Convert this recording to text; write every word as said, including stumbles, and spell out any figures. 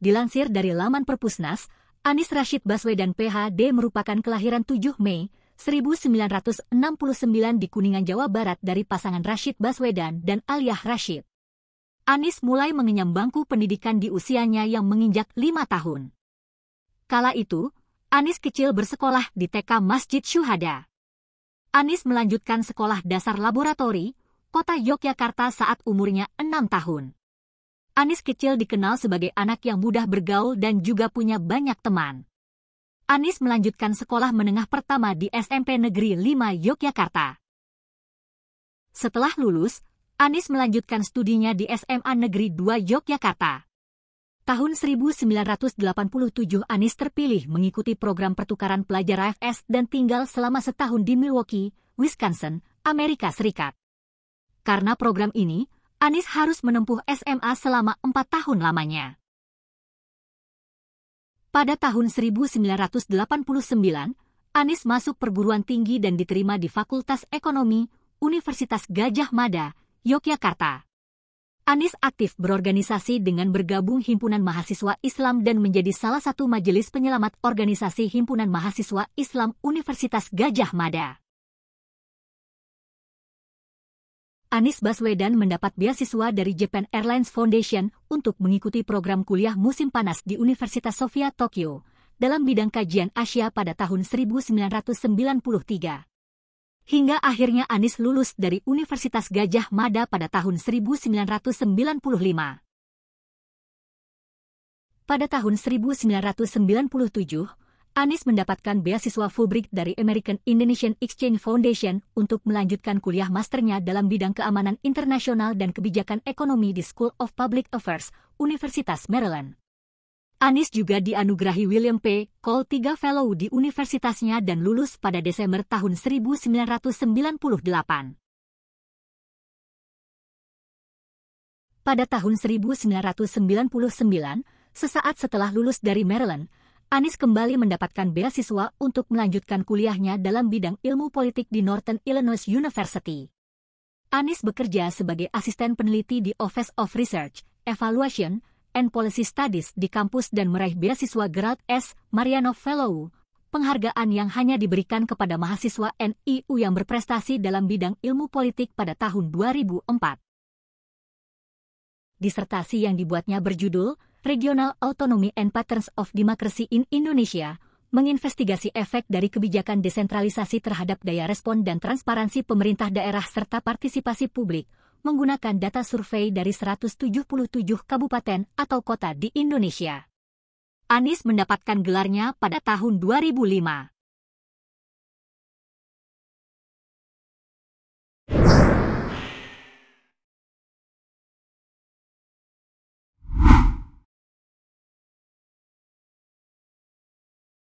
Dilansir dari laman Perpusnas, Anies Rashid Baswedan P H D merupakan kelahiran tujuh Mei seribu sembilan ratus enam puluh sembilan di Kuningan, Jawa Barat dari pasangan Rashid Baswedan dan Aliyah Rashid. Anies mulai mengenyam bangku pendidikan di usianya yang menginjak lima tahun. Kala itu, Anies kecil bersekolah di T K Masjid Syuhada. Anies melanjutkan sekolah dasar laboratori, Kota Yogyakarta saat umurnya enam tahun. Anies kecil dikenal sebagai anak yang mudah bergaul dan juga punya banyak teman. Anies melanjutkan sekolah menengah pertama di S M P Negeri lima Yogyakarta. Setelah lulus, Anies melanjutkan studinya di S M A Negeri dua Yogyakarta. Tahun seribu sembilan ratus delapan puluh tujuh Anies terpilih mengikuti program pertukaran pelajar A F S dan tinggal selama setahun di Milwaukee, Wisconsin, Amerika Serikat. Karena program ini, Anies harus menempuh S M A selama empat tahun lamanya. Pada tahun seribu sembilan ratus delapan puluh sembilan, Anies masuk perguruan tinggi dan diterima di Fakultas Ekonomi, Universitas Gadjah Mada, Yogyakarta. Anies aktif berorganisasi dengan bergabung Himpunan Mahasiswa Islam dan menjadi salah satu majelis penyelamat organisasi Himpunan Mahasiswa Islam Universitas Gadjah Mada. Anies Baswedan mendapat beasiswa dari Japan Airlines Foundation untuk mengikuti program kuliah musim panas di Universitas Sophia Tokyo dalam bidang kajian Asia pada tahun seribu sembilan ratus sembilan puluh tiga. Hingga akhirnya Anies lulus dari Universitas Gadjah Mada pada tahun seribu sembilan ratus sembilan puluh lima. Pada tahun seribu sembilan ratus sembilan puluh tujuh, Anies mendapatkan beasiswa Fulbright dari American Indonesian Exchange Foundation untuk melanjutkan kuliah masternya dalam bidang keamanan internasional dan kebijakan ekonomi di School of Public Affairs, Universitas Maryland. Anies juga dianugerahi William P. Cole the Third Fellow di universitasnya dan lulus pada Desember tahun seribu sembilan ratus sembilan puluh delapan. Pada tahun seribu sembilan ratus sembilan puluh sembilan, sesaat setelah lulus dari Maryland, Anies kembali mendapatkan beasiswa untuk melanjutkan kuliahnya dalam bidang ilmu politik di Northern Illinois University. Anies bekerja sebagai asisten peneliti di Office of Research, Evaluation, and Policy Studies di kampus dan meraih beasiswa Grad S. Mariano Fellow, penghargaan yang hanya diberikan kepada mahasiswa N I U yang berprestasi dalam bidang ilmu politik pada tahun dua ribu empat. Disertasi yang dibuatnya berjudul Regional Autonomy and Patterns of Democracy in Indonesia, menginvestigasi efek dari kebijakan desentralisasi terhadap daya respon dan transparansi pemerintah daerah serta partisipasi publik, menggunakan data survei dari seratus tujuh puluh tujuh kabupaten atau kota di Indonesia. Anies mendapatkan gelarnya pada tahun dua ribu lima.